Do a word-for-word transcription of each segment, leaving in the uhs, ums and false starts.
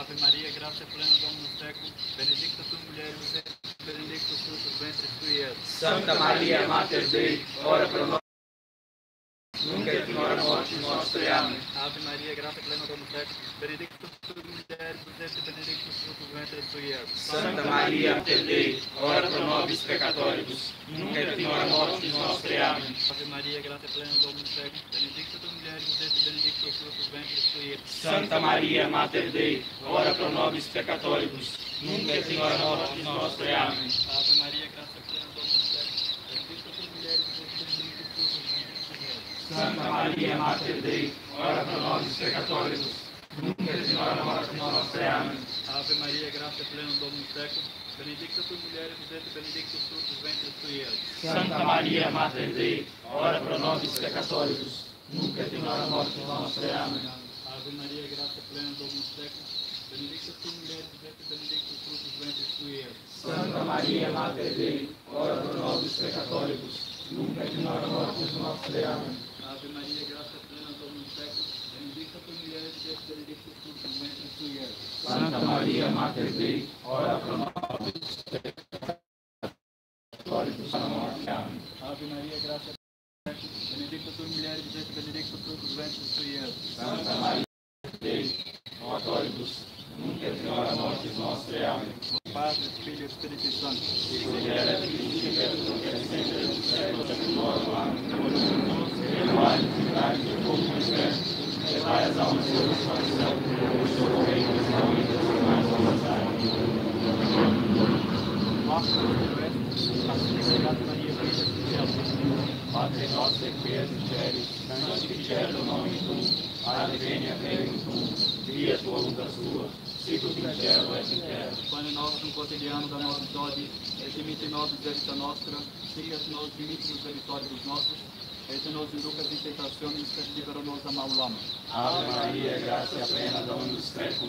Ave Maria, graça plena, Dominus tecum, benedicta tu mulheres, et benedictus fructus ventris tui. Santa Maria, Mater Dei, ora pro nobis nunc et in hora mortis nostre. Amém. Ave Maria, graça plena, Dominus tecum, benedicta tu mulheres, et benedictus fructus ventris tui. Santa Maria, Mater Dei, ora pro nobis peccatoribus, nunc et in hora mortis nostre. Amém. Ave Maria, graça plena, Dominus tecum, benedicta tu mulheres, et benedictus fructus ventris tui. Santa Maria, Mater Dei, ora pro nobis peccatoribus, nunc et in hora mortis nostre. Amém. Ave Maria, graça plena, Dominus tecum, benedicta tu mulheres, et benedictus fructus ventris tui. Santa Maria, Mater Dei, ora pro nobis peccatoribus, nunc et in hora mortis nostre. Amém. Ave Maria, graça plena, Dominus tecum, benedicta tu mulheres, et benedictus fructus ventris tui. Santa Maria, Mater Dei, ora pro nobis peccatoribus, nunc et in hora mortis nostre. Amém. Ave Maria, graça plena, Dominus tecum, benedicta tu mulheres, et benedictus fructus ventris tui. Santa Maria, Mater Dei, ora pro nobis peccatoribus, nunc et in hora mortis nostre. Amém. Ave Maria, graça plena, Dominus tecum, benedicta tu mulheres, et benedictus fructus ventris tui. Santa Maria, Mater Dei, ora pro nobis peccatoribus, morte. Amém. Ave Maria, graça benedicta tu mulheres, et benedictus fructus ventris tui. Santa Maria, Dei, oratoribus, nunc et in hora mortis nostre. Amém. Padre, Filho e Espírito Santo, que mulher é filha de Deus, que é sempre no céu, e nosso amém. Perdoai e livrai de todo o inferno, levai as almas e os corações, e socorrei os famintos e mais avançados. Nosso Deus, santificado Maria, Virgem do céu, Padre nosso que és no céu, santificado o nome tu, Ave venha reino tu, via tua luta sua, sigo do céu és em terra. Pane nosso no cotidiano da nossa dose, redimite-nos da dívida nossa, siga-nos limites da vitória dos nossos, rede-nos em lucas de tentação e livra-nos da mal lama. Ave Maria, graça plena, Dominus tecum,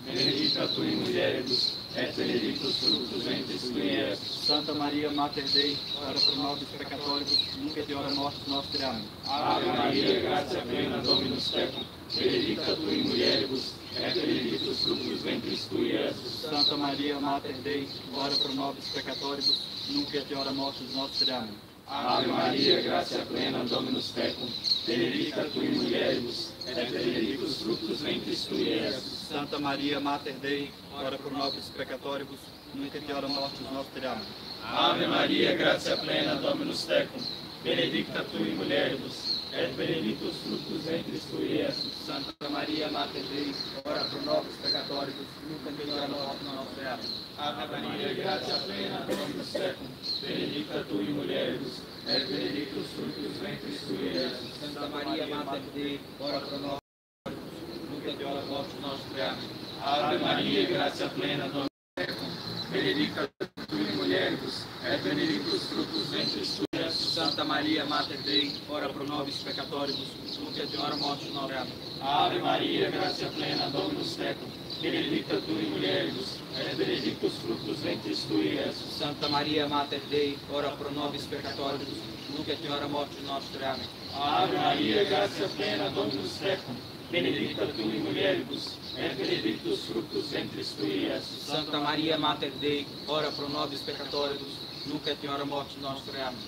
benedicta tu in mulieribus, et benedictus fructus ventris tui. Santa Maria, Mater Dei, ora pro nobis peccatoribus, nunc et in hora mortis nostre. Amém. Ave Maria, gratia plena, Dominus tecum, benedicta tu in mulieribus, et benedictus fructus ventris tui. Santa Maria, Mater Dei, ora pro nobis peccatoribus, nunc et in hora mortis nostre. Amém. Ave Maria, gratia plena, Dominus tecum, benedicta tu in mulieribus, et benedictus fructus ventris tui. Santa Maria, Mater Dei, ora pro nobis peccatoribus, nunc et in hora mortis nostre. Amém. Ave Maria, gratia plena, Dominus tecum, benedicta tu in mulieribus, et benedictus fructus ventris tui. Santa Maria, Mater Dei, ora pro nobis peccatoribus, nunc et in hora mortis nostre. Amém. Ave Maria, gratia plena, Dominus tecum, benedicta tu in mulieribus, et benedictus fructus ventris tui. Santa Maria, Mater Dei, ora pro nobis peccatoribus, nunc et in hora mortis nostre. Amém. Ave Maria, gratia plena, Dominus tecum, benedicta tu in mulieribus, et benedictus fructus ventris tui. Santa Maria, Mater Dei, ora pro nobis peccatoribus, nunc et in hora mortis nostre. Ave Maria, gratia plena, Dominus tecum, benedicta tu in mulieribus, et benedictus fructus ventris tui. Santa Maria, Mater Dei, ora pro nobis peccatoribus, nunc et in hora mortis nostre. Amém. Ave Maria, gratia plena, Dominus tecum, benedicta tu in mulieribus, et benedictus fructus ventris tui. Santa Maria, Mater Dei, ora pro nobis peccatoribus, nunc et in hora mortis nostre. Amém.